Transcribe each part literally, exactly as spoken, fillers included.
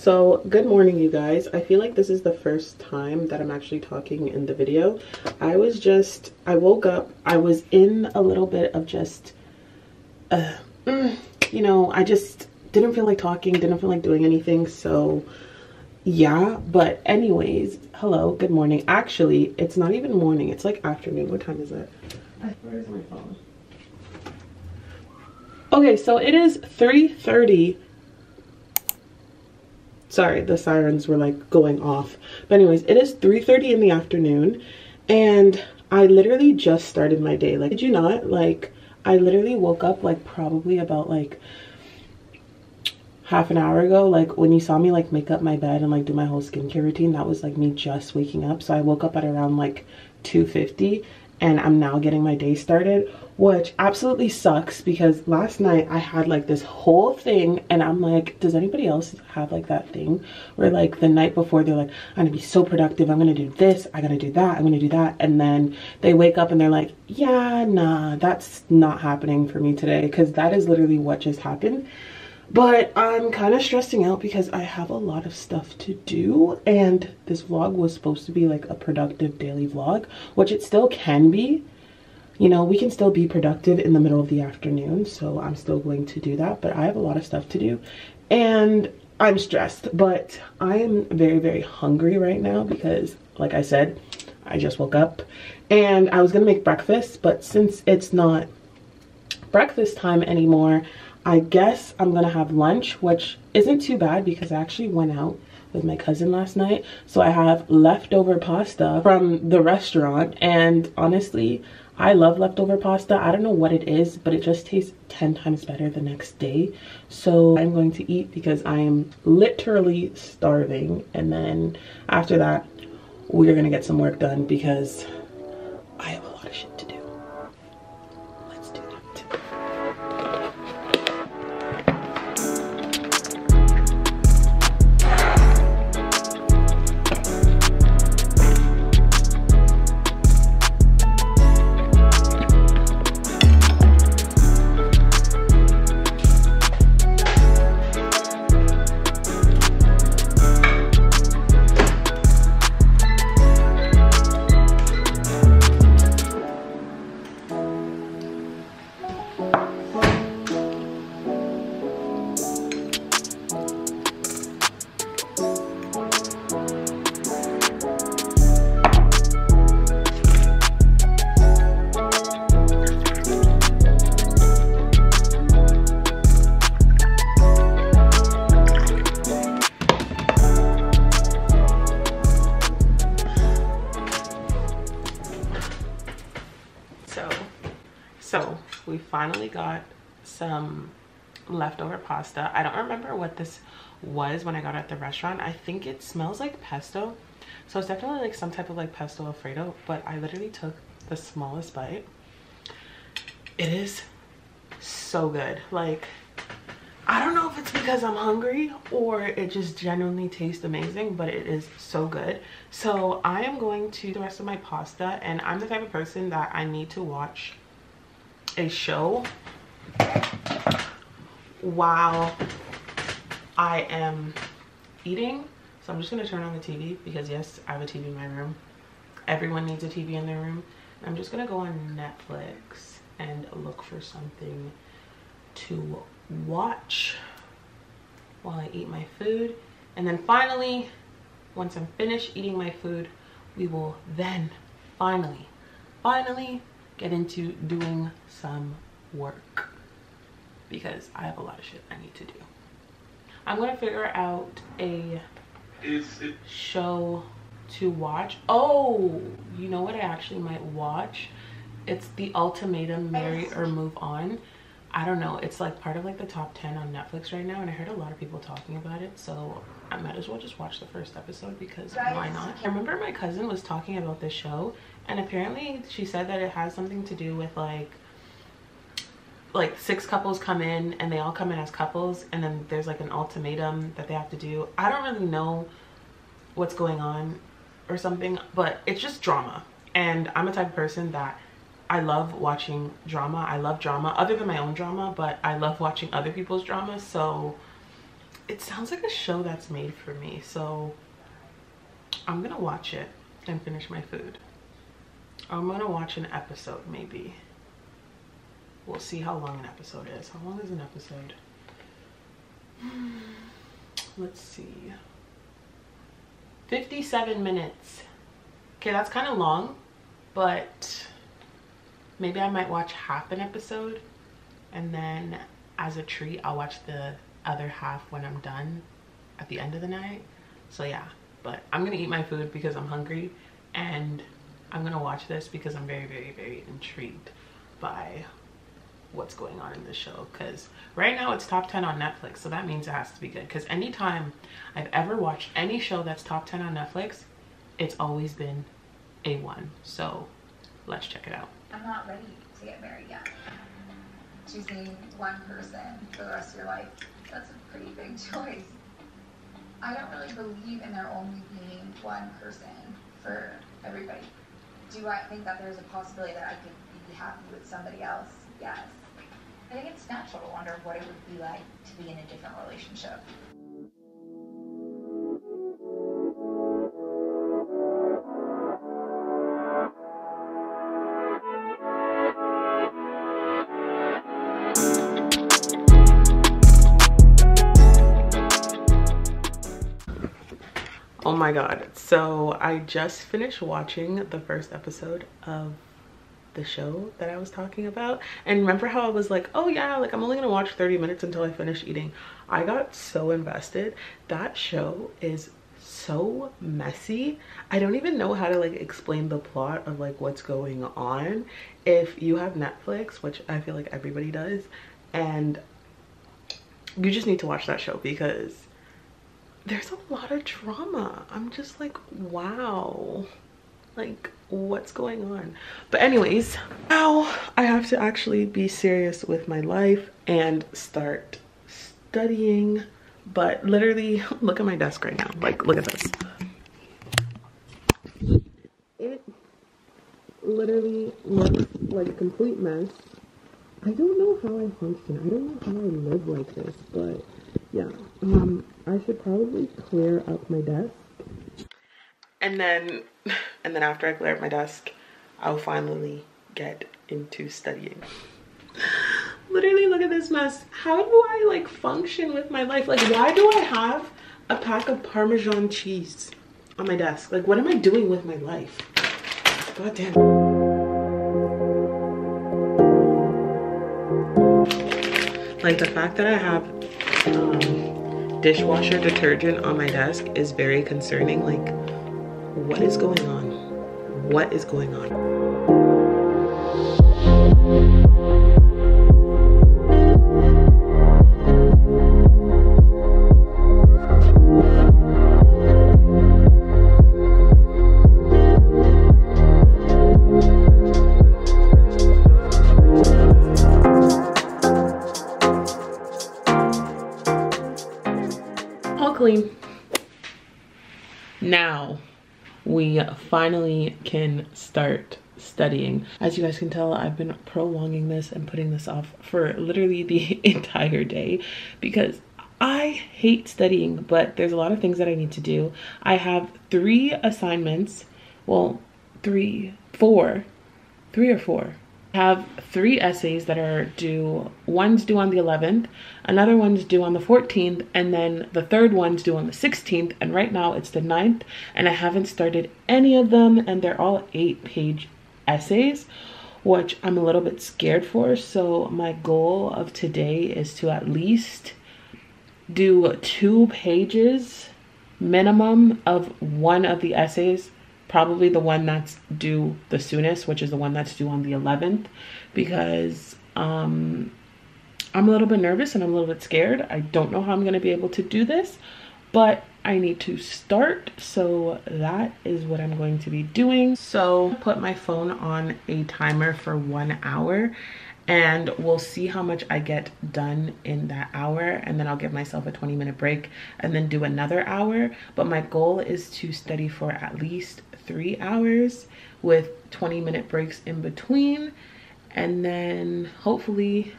So good morning, you guys. I feel like this is the first time that I'm actually talking in the video. I was just, I woke up, I was in a little bit of just, uh, you know, I just didn't feel like talking, didn't feel like doing anything. So yeah, but anyways, hello, good morning. Actually, it's not even morning, it's like afternoon. What time is it? Where is my phone? Okay, so it is three thirty. Sorry, the sirens were like going off. But anyways, it is three thirty in the afternoon and I literally just started my day. Like, did you not? Like, I literally woke up like probably about like half an hour ago. Like when you saw me like make up my bed and like do my whole skincare routine, that was like me just waking up. So I woke up at around like two fifty and I'm now getting my day started, which absolutely sucks because last night I had like this whole thing and I'm like, does anybody else have like that thing where like the night before they're like, I'm gonna be so productive, I'm gonna do this, I gotta do that, I'm gonna do that, and then they wake up and they're like, yeah, nah, that's not happening for me today, because that is literally what just happened. But I'm kind of stressing out because I have a lot of stuff to do, and this vlog was supposed to be like a productive daily vlog, which it still can be. You know, we can still be productive in the middle of the afternoon, so I'm still going to do that, but I have a lot of stuff to do and I'm stressed. But I am very, very hungry right now because, like I said, I just woke up and I was gonna make breakfast, but since it's not breakfast time anymore, I guess I'm gonna have lunch, which isn't too bad because I actually went out with my cousin last night, so I have leftover pasta from the restaurant, and honestly, I love leftover pasta. I don't know what it is, but it just tastes ten times better the next day. So I'm going to eat because I am literally starving. And then after that, we're gonna get some work done because I have a lot of shit to do. Let's do Finally got some leftover pasta. I don't remember what this was when I got at the restaurant. I think it smells like pesto, so it's definitely like some type of like pesto alfredo, but I literally took the smallest bite. It is so good. Like, I don't know if it's because I'm hungry or it just genuinely tastes amazing, but it is so good. So I am going to the rest of my pasta, and I'm the type of person that I need to watch a show while I am eating. So I'm just gonna turn on the T V because yes, I have a T V in my room. Everyone needs a T V in their room. I'm just gonna go on Netflix and look for something to watch while I eat my food, and then finally, once I'm finished eating my food, we will then finally finally get into doing some work because I have a lot of shit I need to do. I'm gonna figure out a show to watch. Oh, you know what I actually might watch? It's The Ultimatum: Marry or Move On. I don't know, it's like part of like the top ten on Netflix right now, and I heard a lot of people talking about it, so I might as well just watch the first episode because why not? I remember my cousin was talking about this show, and apparently she said that it has something to do with like like six couples come in and they all come in as couples, and then there's like an ultimatum that they have to do. I don't really know what's going on or something, but it's just drama, and I'm a type of person that I love watching drama. I love drama other than my own drama, but I love watching other people's drama. So it sounds like a show that's made for me, so I'm gonna watch it and finish my food. I'm gonna watch an episode, maybe. We'll see how long an episode is. How long is an episode? Mm, let's see. fifty-seven minutes. Okay, that's kind of long, but maybe I might watch half an episode, and then as a treat, I'll watch the other half when I'm done at the end of the night. So yeah, but I'm gonna eat my food because I'm hungry, and I'm gonna watch this because I'm very, very, very intrigued by what's going on in this show, because right now it's top ten on Netflix, so that means it has to be good, because anytime I've ever watched any show that's top ten on Netflix, it's always been A one. So let's check it out. I'm not ready to get married yet. Choosing one person for the rest of your life, that's a pretty big choice. I don't really believe in there only being one person for everybody. Do I think that there's a possibility that I could be happy with somebody else? Yes. I think it's natural to wonder what it would be like to be in a different relationship. Oh my god, so I just finished watching the first episode of the show that I was talking about, and remember how I was like, oh yeah, like I'm only gonna watch thirty minutes until I finish eating. I got so invested. That show is so messy. I don't even know how to like explain the plot of like what's going on. If you have Netflix, which I feel like everybody does, and you just need to watch that show because there's a lot of drama. I'm just like, wow, like what's going on? But anyways, now I have to actually be serious with my life and start studying. But literally, look at my desk right now. Like, look at this. It literally looks like a complete mess. I don't know how I function. I don't know how I live like this, but yeah, um, I should probably clear up my desk. And then, and then after I clear up my desk, I'll finally get into studying. Literally, look at this mess. How do I like function with my life? Like, why do I have a pack of Parmesan cheese on my desk? Like, what am I doing with my life? God damn. Like, the fact that I have Um, dishwasher detergent on my desk is very concerning. Like, what is going on? What is going on? Now we finally can start studying. As you guys can tell, I've been prolonging this and putting this off for literally the entire day because I hate studying, but there's a lot of things that I need to do. I have three assignments, well, three, four, three or four. I have three essays that are due. One's due on the eleventh, another one's due on the fourteenth, and then the third one's due on the sixteenth, and right now it's the ninth, and I haven't started any of them, and they're all eight-page essays, which I'm a little bit scared for, so my goal of today is to at least do two pages minimum of one of the essays, probably the one that's due the soonest, which is the one that's due on the eleventh, because um, I'm a little bit nervous and I'm a little bit scared. I don't know how I'm going to be able to do this, but I need to start. So that is what I'm going to be doing. So put my phone on a timer for one hour and we'll see how much I get done in that hour. And then I'll give myself a twenty minute break and then do another hour. But my goal is to study for at least three hours with twenty minute breaks in between, and then hopefully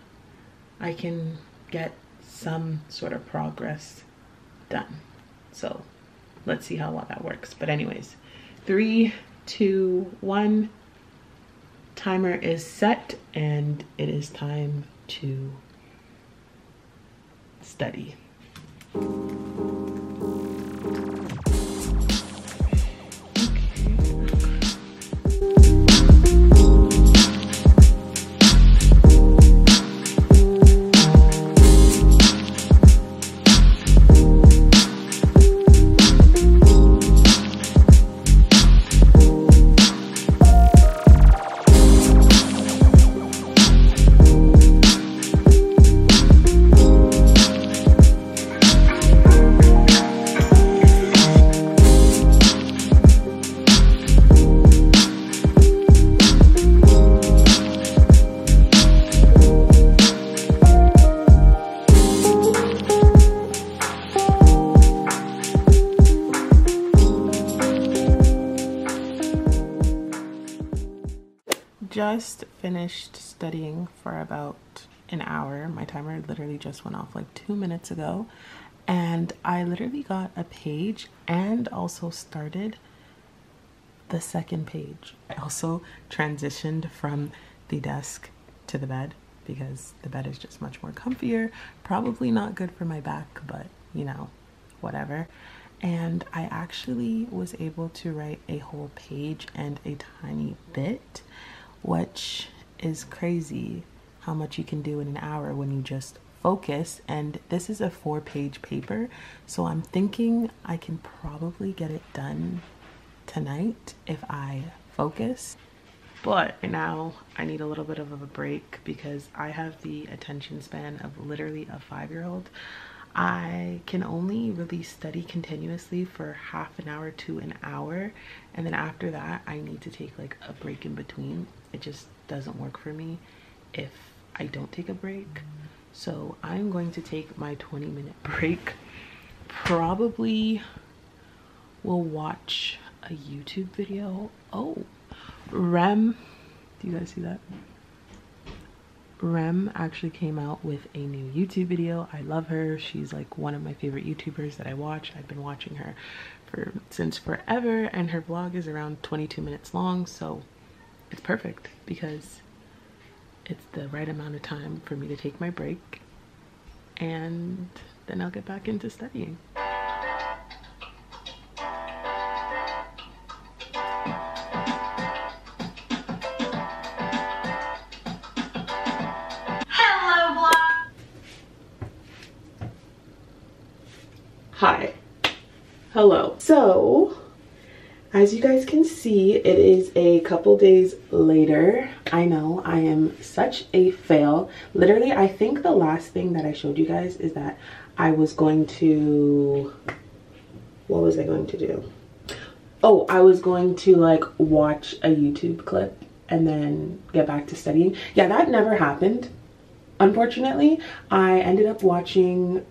I can get some sort of progress done. So let's see how well that works. But anyways, three, two, one. Timer is set and it is time to study. Just finished studying for about an hour. My timer literally just went off like two minutes ago, and I literally got a page and also started the second page. I also transitioned from the desk to the bed because the bed is just much more comfier. Probably not good for my back, but you know, whatever. And I actually was able to write a whole page and a tiny bit, which is crazy how much you can do in an hour when you just focus. And this is a four page paper, so I'm thinking I can probably get it done tonight if I focus. But now I need a little bit of a break because I have the attention span of literally a five-year-old. I can only really study continuously for half an hour to an hour, and then after that I need to take like a break in between. It just doesn't work for me if I don't take a break. So I'm going to take my twenty minute break. Probably will watch a YouTube video. Oh, Rem, do you guys see that? Rem actually came out with a new YouTube video. I love her. She's like one of my favorite YouTubers that I watch. I've been watching her for since forever, and her vlog is around twenty-two minutes long, so it's perfect because it's the right amount of time for me to take my break, and then I'll get back into studying. Hi. Hello. So, as you guys can see, it is a couple days later. I know I am such a fail. Literally, I think the last thing that I showed you guys is that I was going to... What was I going to do? Oh, I was going to like watch a YouTube clip and then get back to studying. Yeah, that never happened. Unfortunately, I ended up watching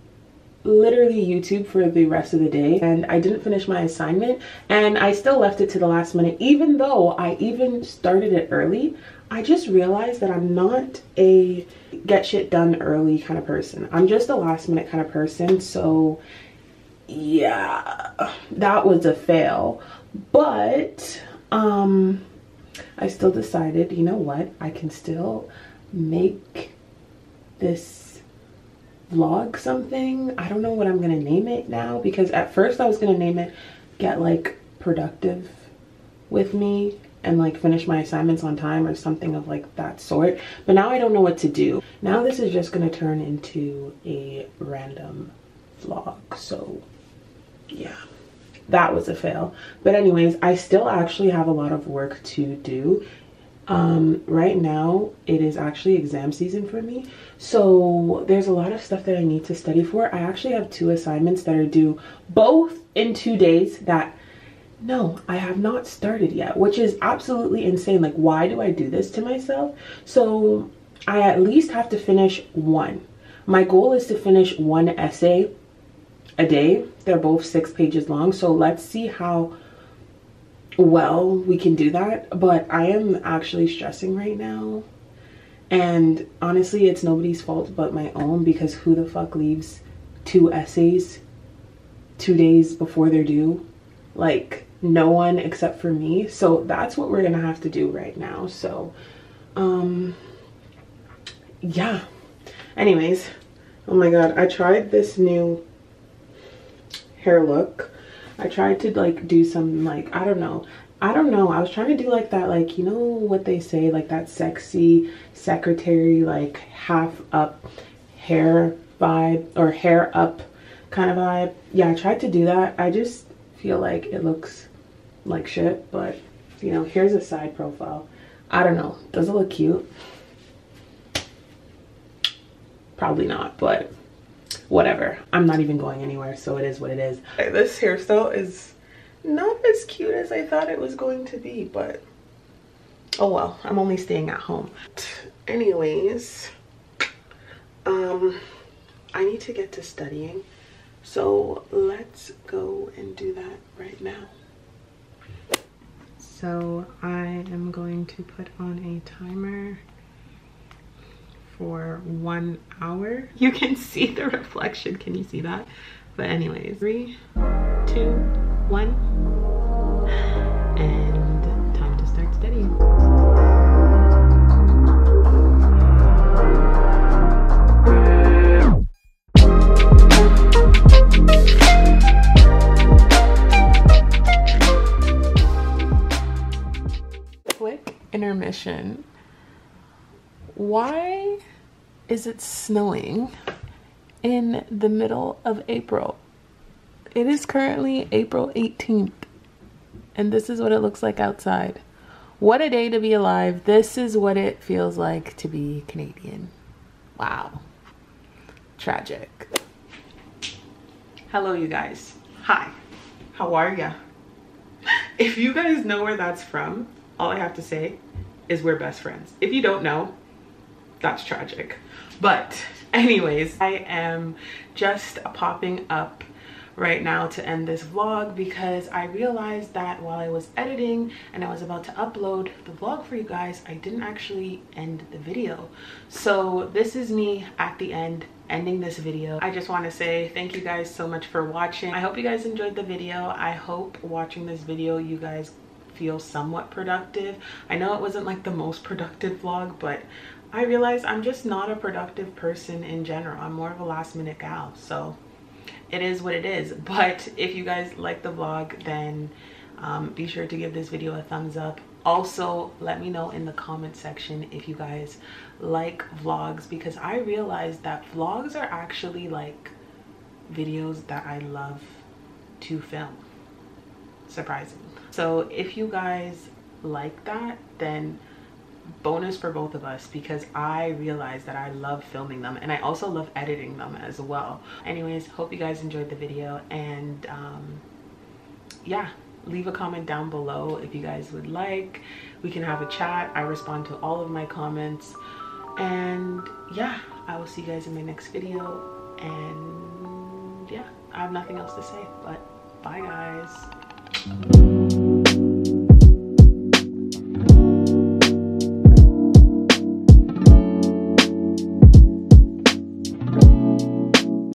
literally YouTube for the rest of the day, and I didn't finish my assignment, and I still left it to the last minute even though I even started it early. I just realized that I'm not a get shit done early kind of person. I'm just a last minute kind of person. So yeah, that was a fail, but um I still decided, you know what, I can still make this vlog something. I don't know what I'm gonna name it now, because at first I was gonna name it Get Like Productive With Me and like Finish My Assignments On Time or something of like that sort, but now I don't know what to do. Now this is just gonna turn into a random vlog. So yeah, that was a fail. But anyways, I still actually have a lot of work to do. Um, right now it is actually exam season for me, so there's a lot of stuff that I need to study for. I actually have two assignments that are due both in two days that no, I have not started yet, which is absolutely insane. Like, why do I do this to myself? So I at least have to finish one. My goal is to finish one essay a day. They're both six pages long, so let's see how well we can do that. But I am actually stressing right now, and honestly it's nobody's fault but my own, because who the fuck leaves two essays two days before they're due. Like, no one except for me. So that's what we're gonna have to do right now. So um yeah, anyways, oh my god, I tried this new hair look. I tried to like do some like I don't know I don't know I was trying to do like that, like, you know what they say, like that sexy secretary, like half up hair vibe or hair up kind of vibe. Yeah, I tried to do that. I just feel like it looks like shit, but you know, here's a side profile. I don't know, does it look cute? Probably not, but whatever, I'm not even going anywhere, so it is what it is. This hairstyle is not as cute as I thought it was going to be, but oh well, I'm only staying at home. Anyways, um I need to get to studying, so let's go and do that right now. So I am going to put on a timer for one hour. You can see the reflection, can you see that? But anyways, three, two, one, and time to start studying. Intermission. Why is it snowing in the middle of April? It is currently April eighteenth, and this is what it looks like outside. What a day to be alive. This is what it feels like to be Canadian. Wow. Tragic. Hello, you guys. Hi. How are ya? If you guys know where that's from, all I have to say is we're best friends. If you don't know, that's tragic. But anyways, I am just popping up right now to end this vlog because I realized that while I was editing and I was about to upload the vlog for you guys, I didn't actually end the video. So this is me at the end, ending this video. I just want to say thank you guys so much for watching. I hope you guys enjoyed the video. I hope watching this video you guys feel somewhat productive. I know it wasn't like the most productive vlog, but I realized I'm just not a productive person in general. I'm more of a last minute gal, so it is what it is. But if you guys like the vlog, then um, be sure to give this video a thumbs up. Also, let me know in the comment section if you guys like vlogs, because I realized that vlogs are actually like videos that I love to film. Surprisingly. So if you guys like that, then bonus for both of us, because I realized that I love filming them and I also love editing them as well. Anyways, hope you guys enjoyed the video, and um, yeah, leave a comment down below if you guys would like. We can have a chat. I respond to all of my comments, and yeah, I will see you guys in my next video. And yeah, I have nothing else to say, but bye guys.